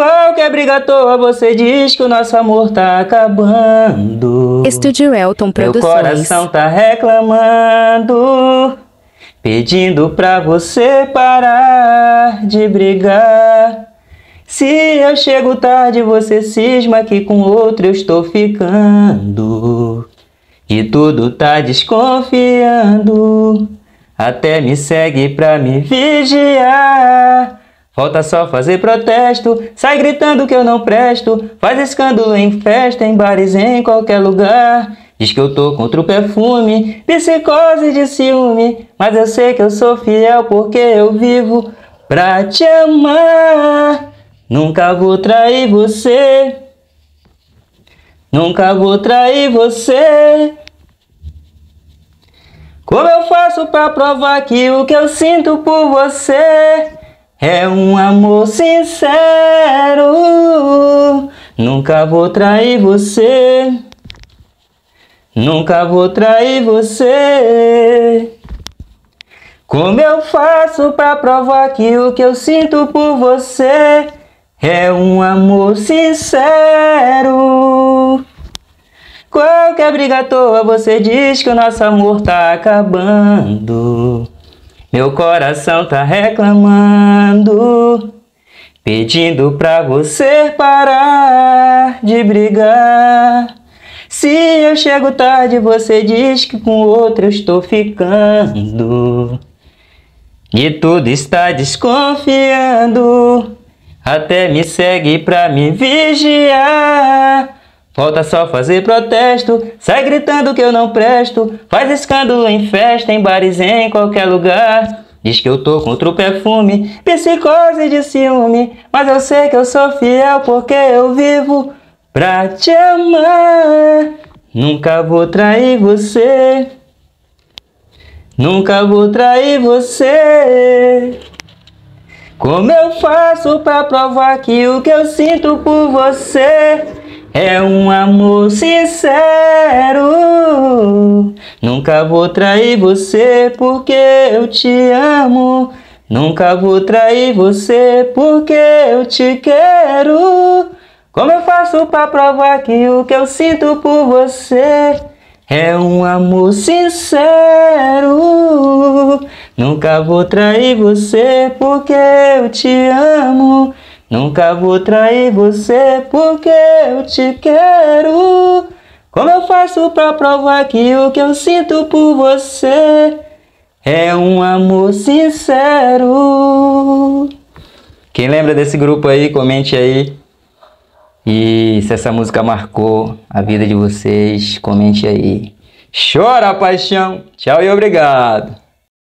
Qualquer briga à toa, você diz que o nosso amor tá acabando. Estúdio Elton Produções. Meu coração tá reclamando, pedindo pra você parar de brigar. Se eu chego tarde, você cisma que com outro eu estou ficando. E tudo tá desconfiando, até me segue pra me vigiar. Falta só fazer protesto, sai gritando que eu não presto, faz escândalo em festa, em bares, em qualquer lugar. Diz que eu tô contra o perfume, psicose de ciúme, mas eu sei que eu sou fiel porque eu vivo pra te amar. Nunca vou trair você, nunca vou trair você. Como eu faço pra provar que o que eu sinto por você é um amor sincero? Nunca vou trair você, nunca vou trair você. Como eu faço pra provar que o que eu sinto por você é um amor sincero? Qualquer briga à toa, você diz que o nosso amor tá acabando. Meu coração tá reclamando, pedindo pra você parar de brigar. Se eu chego tarde, você diz que com outro eu estou ficando. E tudo está desconfiando, até me segue pra me vigiar. Falta só fazer protesto, sai gritando que eu não presto, faz escândalo em festa, em bares, em qualquer lugar. Diz que eu tô contra o perfume, psicose de ciúme, mas eu sei que eu sou fiel porque eu vivo pra te amar. Nunca vou trair você, nunca vou trair você. Como eu faço pra provar que o que eu sinto por você é um amor sincero? Nunca vou trair você porque eu te amo, nunca vou trair você porque eu te quero. Como eu faço pra provar que o que eu sinto por você é um amor sincero? Nunca vou trair você porque eu te amo, nunca vou trair você porque eu te quero. Como eu faço pra provar que o que eu sinto por você é um amor sincero? Quem lembra desse grupo aí, comente aí. E se essa música marcou a vida de vocês, comente aí. Chora, paixão! Tchau e obrigado!